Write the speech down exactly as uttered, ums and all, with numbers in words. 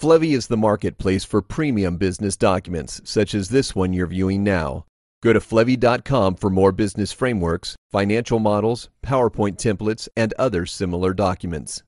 Flevy is the marketplace for premium business documents, such as this one you're viewing now. Go to flevy dot com for more business frameworks, financial models, PowerPoint templates, and other similar documents.